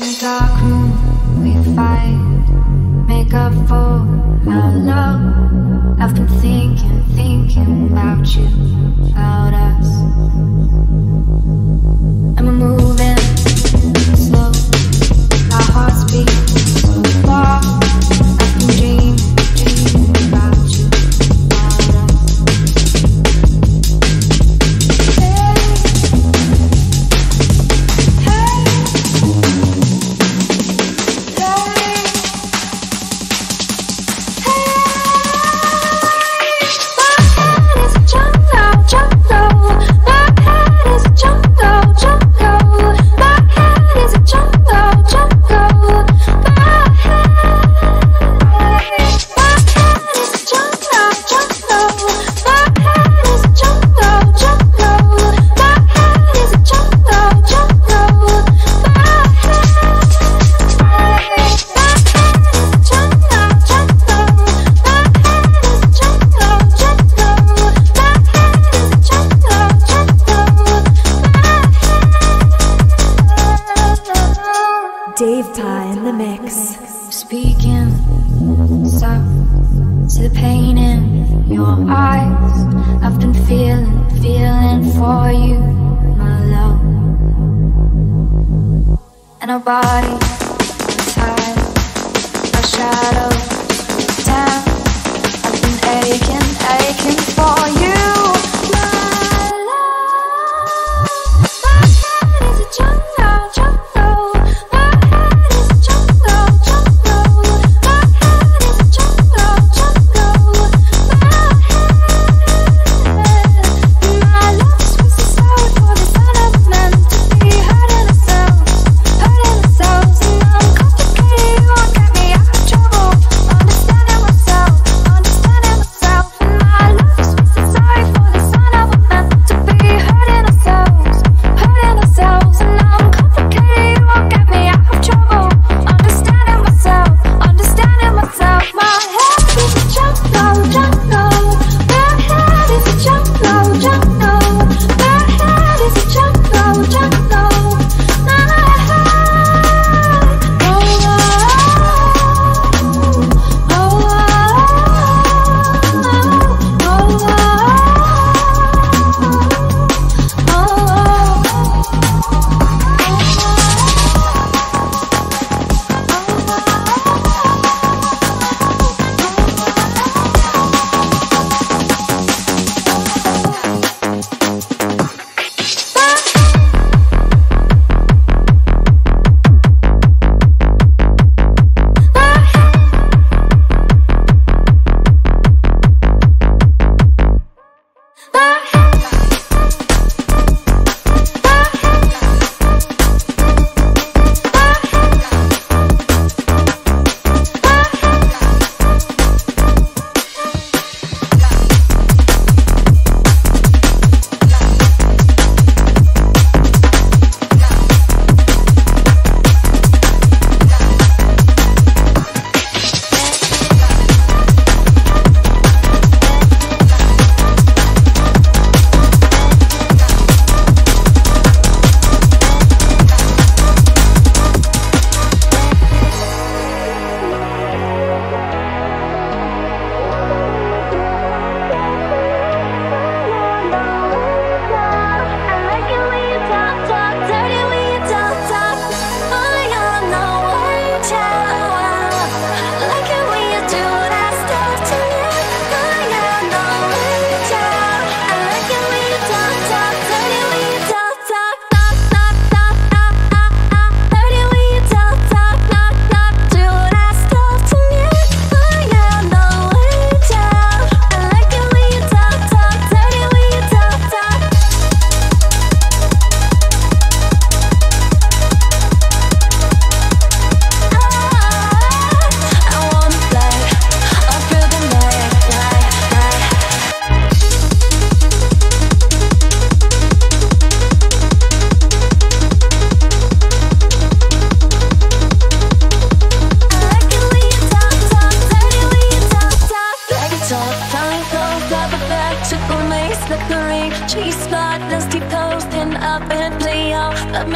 In the dark room we fight, make up for our love. I've been thinking about you, about us. And we're moving slow, our hearts beat so far. I've been dreaming about you, about us.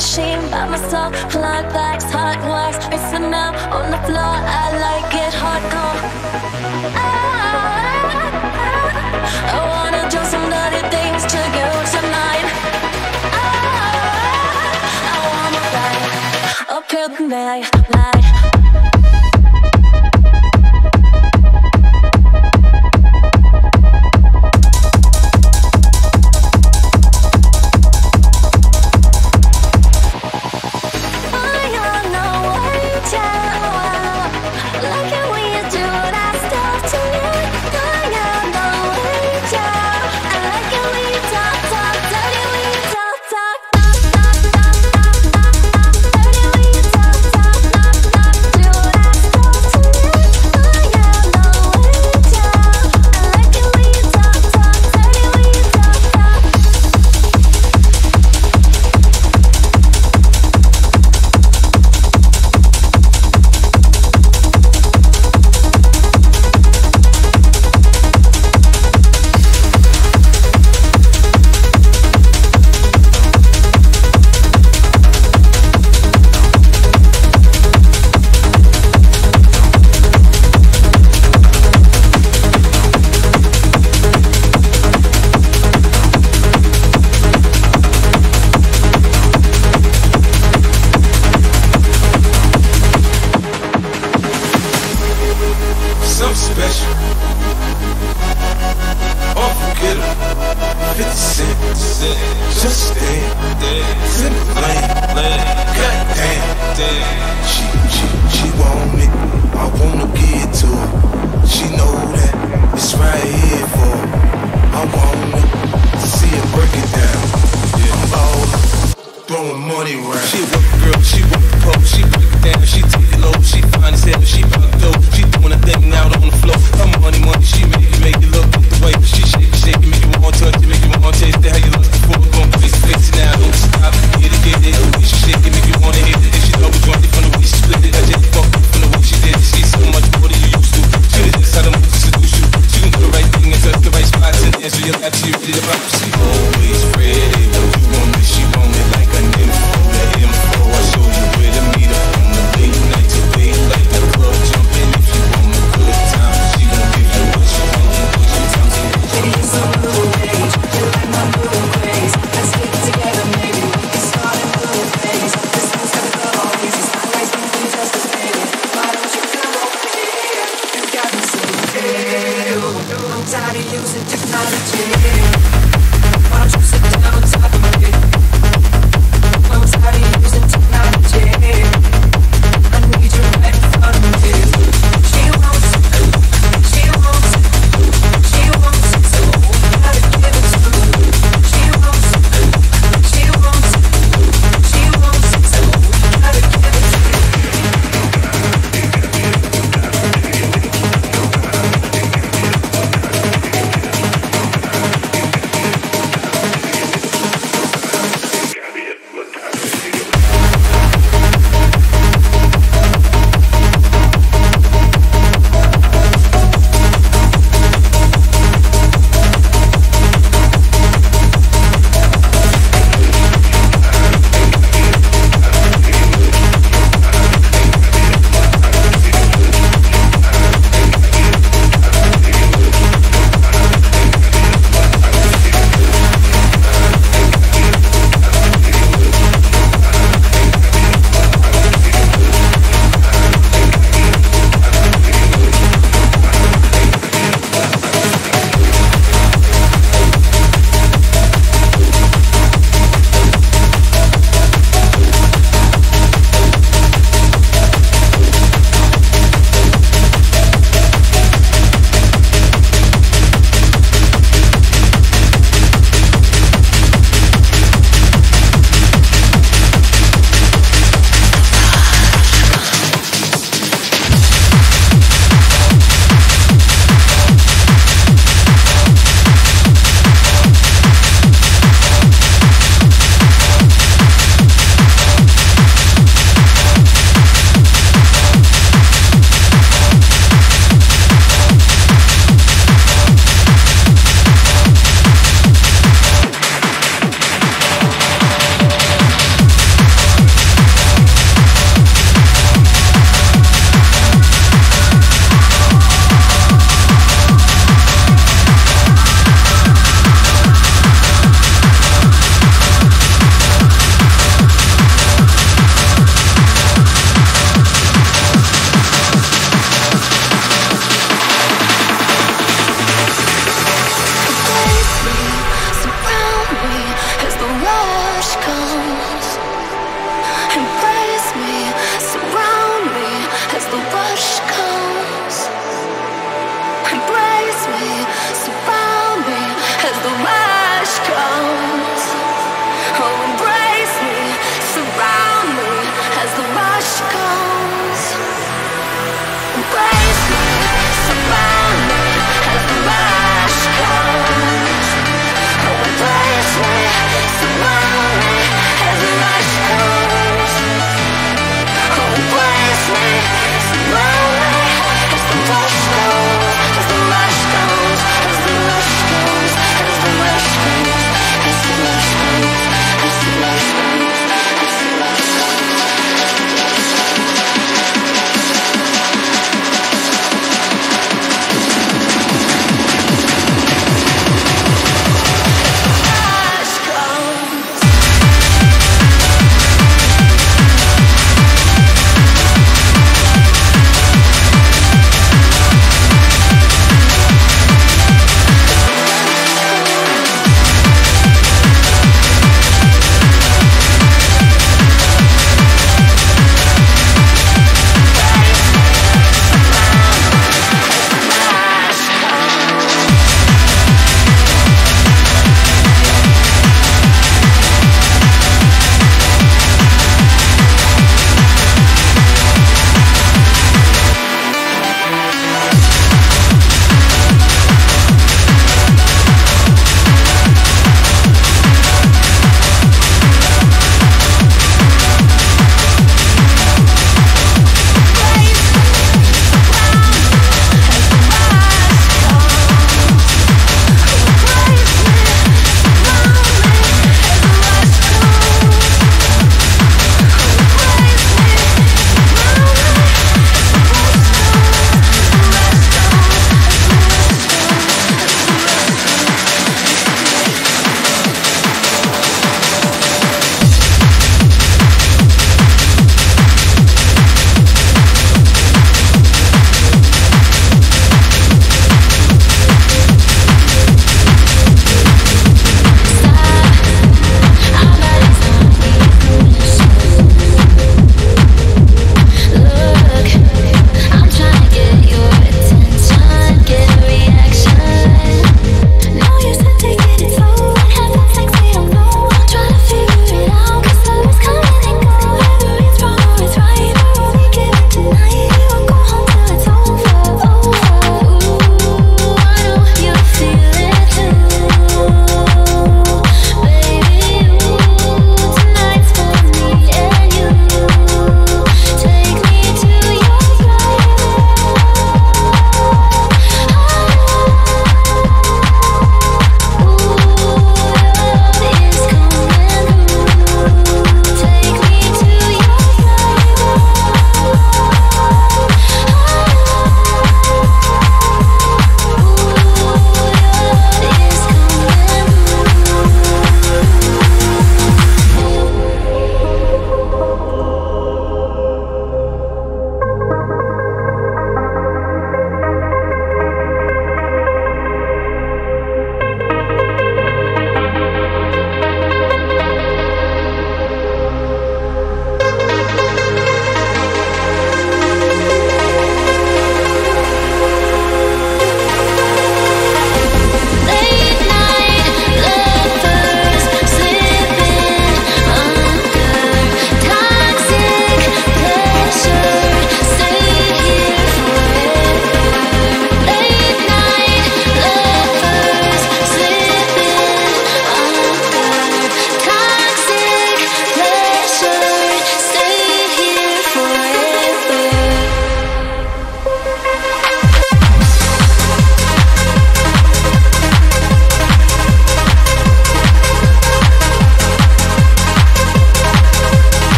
machine by myself. Blind bags, hot wax, racing out on the floor. I like it hardcore. I wanna do some dirty things to you tonight. I wanna ride up till the night.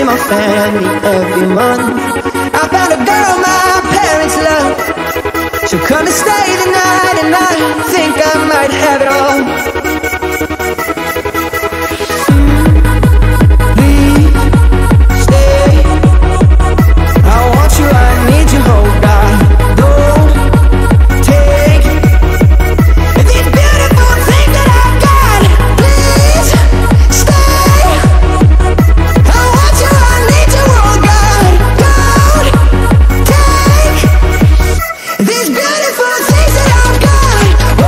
be my family every month. I found a girl my parents love. She'll come and stay the night, and I think I might have it all. Please stay. I want you, I need you, hold on. Don't take this beautiful thing that I've got. Please stay. I want you, I need you, oh God. Don't take this beautiful thing that I've got. Oh.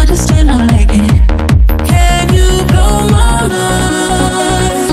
Understand, I like it. Can you blow my mind?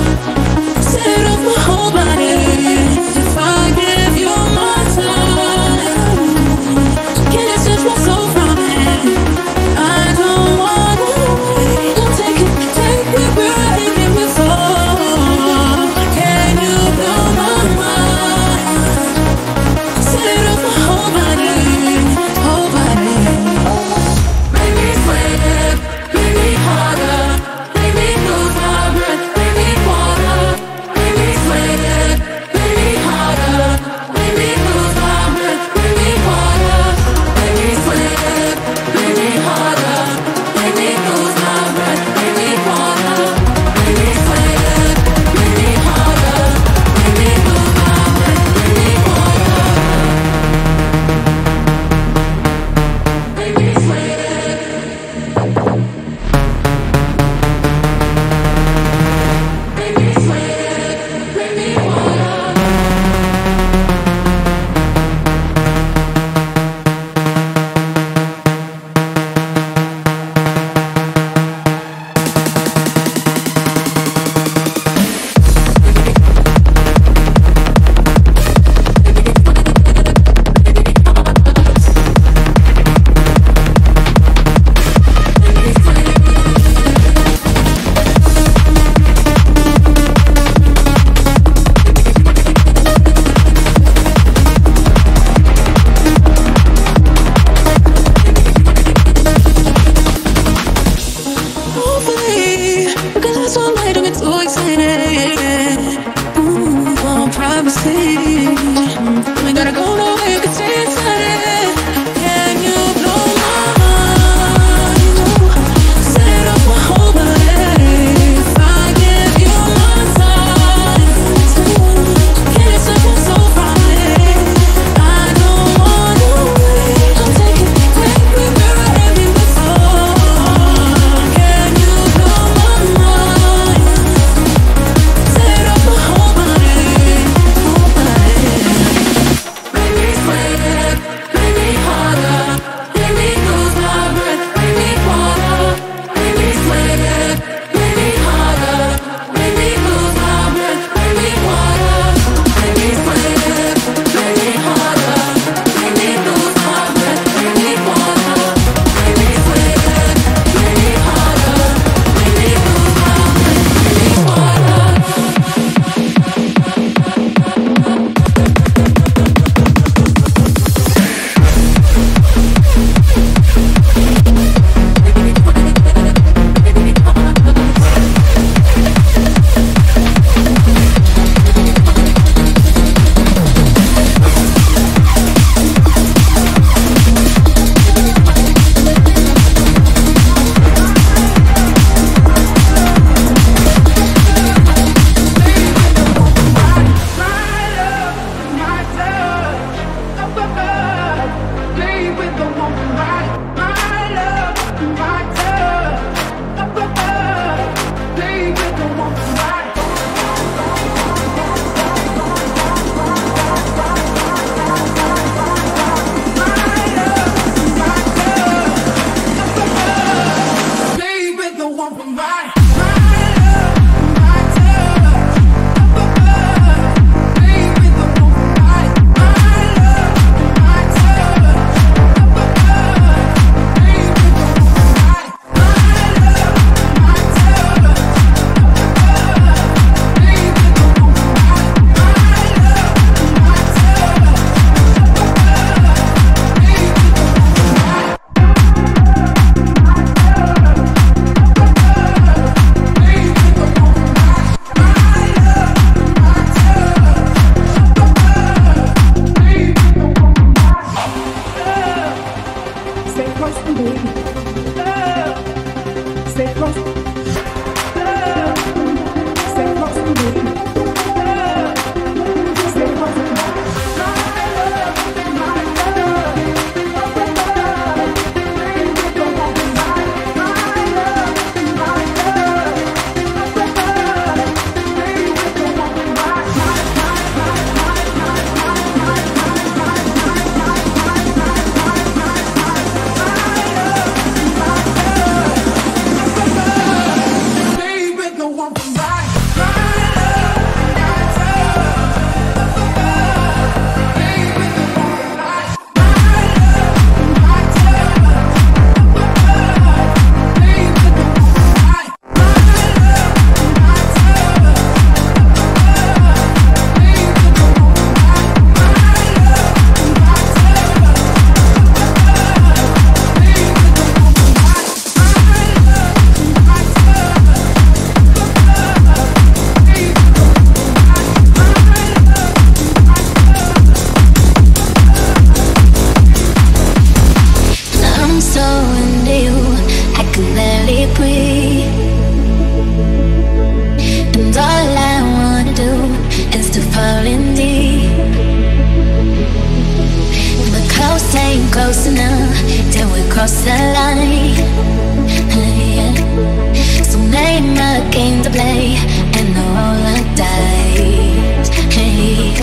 away and the roller dies. Hey.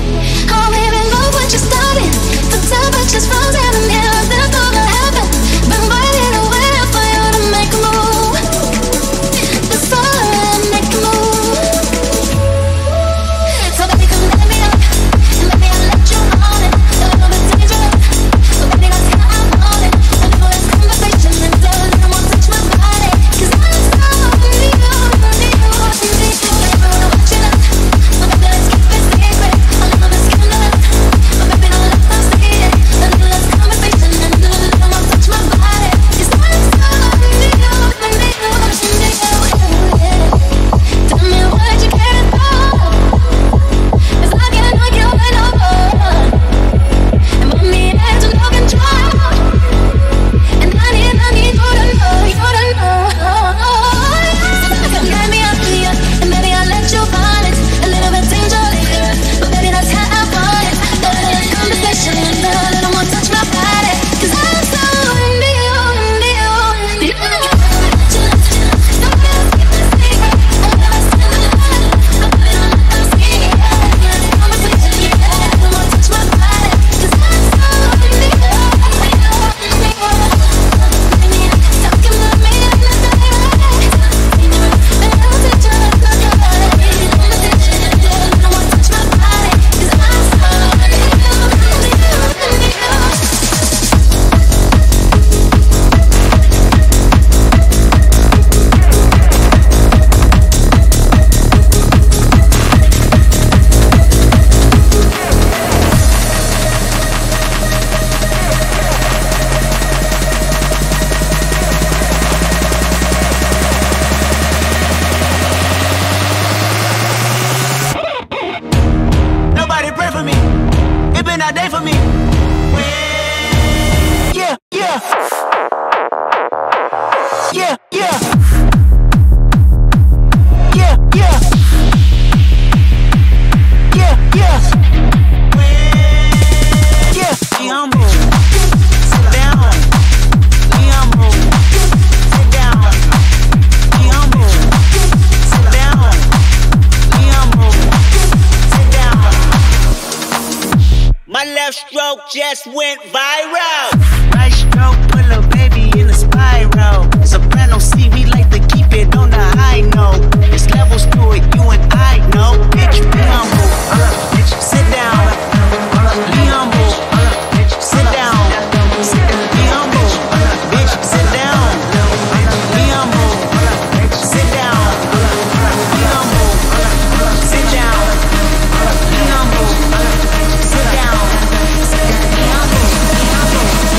Oh baby, look what you started. The temperature's frozen and here there's no gonna happen. Been waiting and waiting for you to make a move. It's alright, make a move. So baby, come let me up, and baby, I'll let you on it. A little bit dangerous, so baby, that's how I'm on it. I'll do this conversation and tell them I won't touch my body. 'Cause I just just went viral. Right stroke put a baby in a spiral. Soprano C, we like to keep it on the high note. There's levels to it, you and I know. Bitch, be humble, bitch, sit down. Be humble, bitch, sit down. Be humble, bitch, sit down. Be humble, bitch, sit down. Be humble, sit down. Be humble, sit down. Be humble, sit down. Be humble, be humble.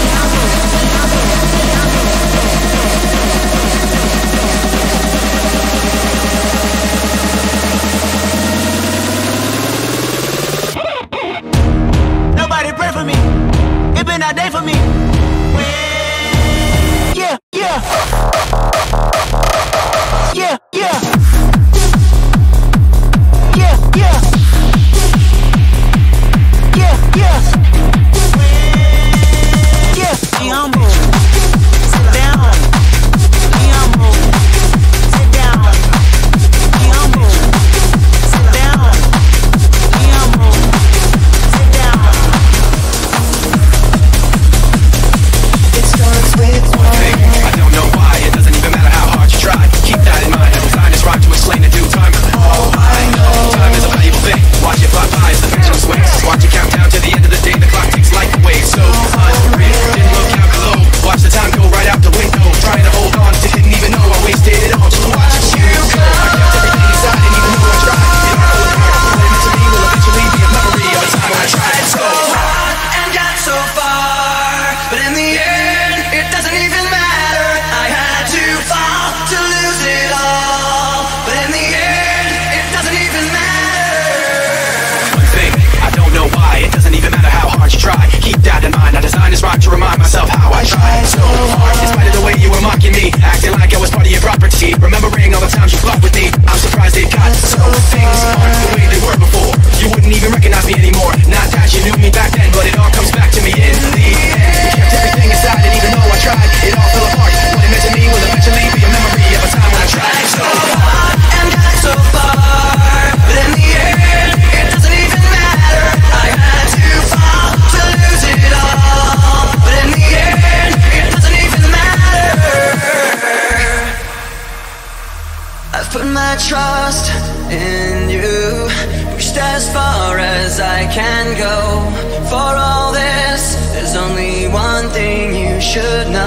my trust in you, pushed as far as I can go. For all this, there's only one thing you should know.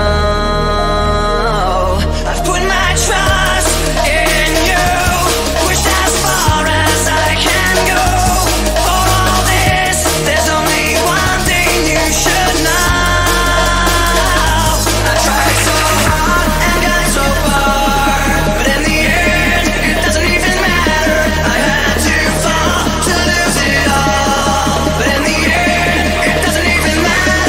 I've put my trust in you, pushed as far as I can go. For all this, there's only one thing you should know. I tried so hard and got so far, but in the end, it doesn't even matter. I had to fall to lose it all, but in the end, it doesn't even matter.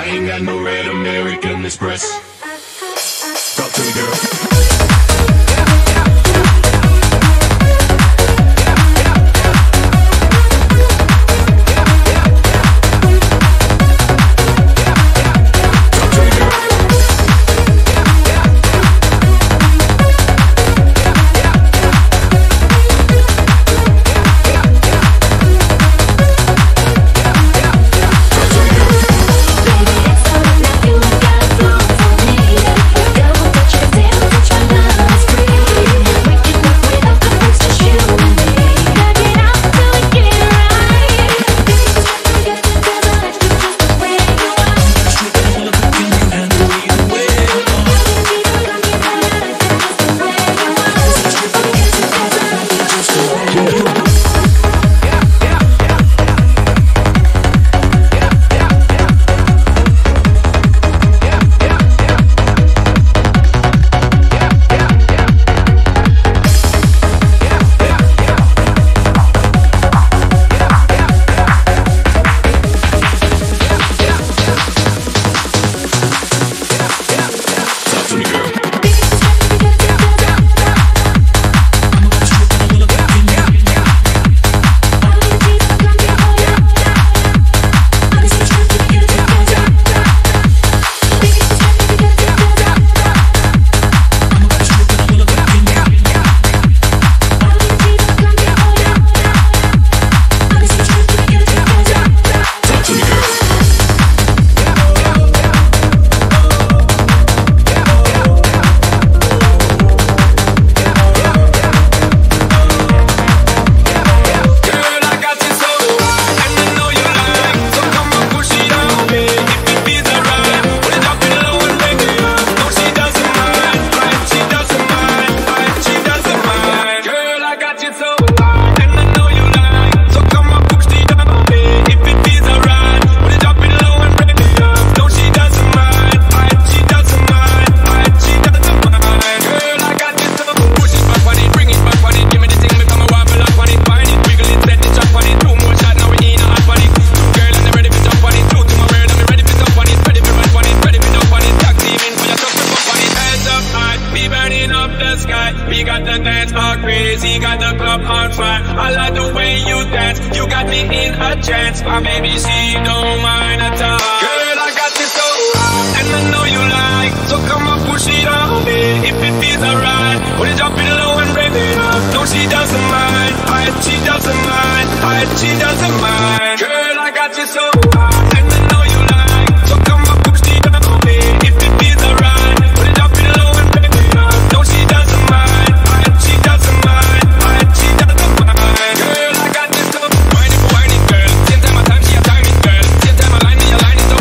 I ain't got no red American Express. Talk to me, girl. We got the dance all crazy, got the club on fire. I like the way you dance, you got me in a trance. My baby, she don't mind at all. Girl, I got this so hot, and I know you like. So come on, push it on me, if it feels alright. We'll drop it low and break it up. No, she doesn't mind, she doesn't mind, she doesn't mind. Girl, I got you so hot, and I know you like. So come on, push it on me, if it feels alright. We'll drop it low and break it up. No, she doesn't mind. Girl, I got this girl, whining, girl. Same time my time, she a timing girl. Same time I line me, a line it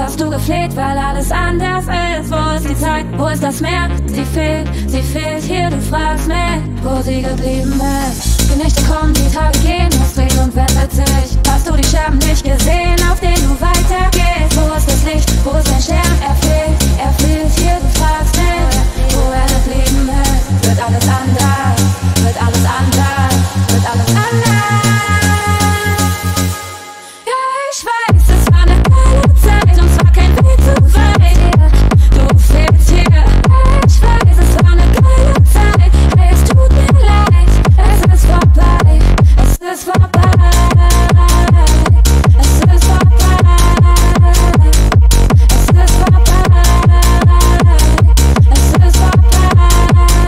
hast du gefleht, weil alles anders ist. Wo ist die Zeit, wo ist das Meer? Sie fehlt hier, du fragst mich, wo sie geblieben ist. Die Nächte kommen, die Tage gehen, es dreht und wendet sich. Hast du die Scherben nicht gesehen, auf denen du weitergehst? Wo ist das Licht, wo ist dein Stern? Er fehlt hier, du fragst mich, wo er geblieben ist. Wird alles anders, wird alles anders, wird alles anders. Ich weiß, es war eine geile Zeit und es war kein Weg zu weit. Du fehlst hier. Ich weiß, es war eine geile Zeit. Es tut mir leid. Es ist vorbei. Es ist vorbei. Es ist vorbei. Es ist vorbei. Es ist vorbei.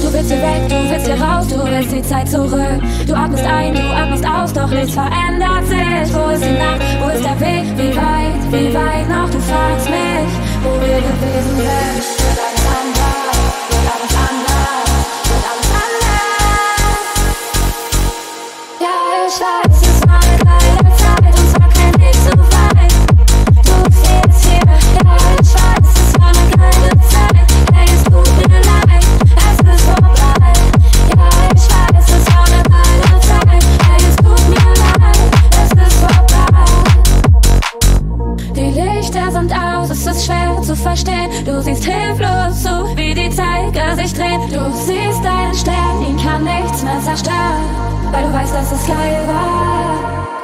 Du willst hier weg, du willst hier raus, du willst die Zeit zurück. Du atmest ein, du atmest aus, doch nichts verändert sich. Wo ist die Nacht, wo ist der Weg, wie weit noch? Du fragst mich, wo wir gewesen sind. Wird alles anders, wird alles anders, wird alles anders. Ja, ich weiß, es war eine geile Zeit und zwar kein Weg zu weit. Du fehlst hier, ja, ich weiß, es war eine geile Zeit. Hey, es tut mir leid, es ist vorbei. Ja, ich weiß, es war eine geile Zeit. Es ist schwer zu verstehen, du siehst hilflos zu, wie die Zeiger sich drehen. Du siehst deinen Stern, ihn kann nichts mehr zerstören, weil du weißt, dass es geil war.